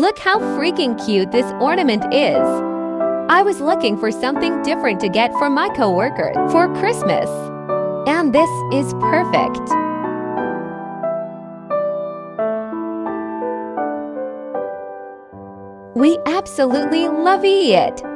Look how freaking cute this ornament is! I was looking for something different to get for my coworker for Christmas. And this is perfect. We absolutely love it!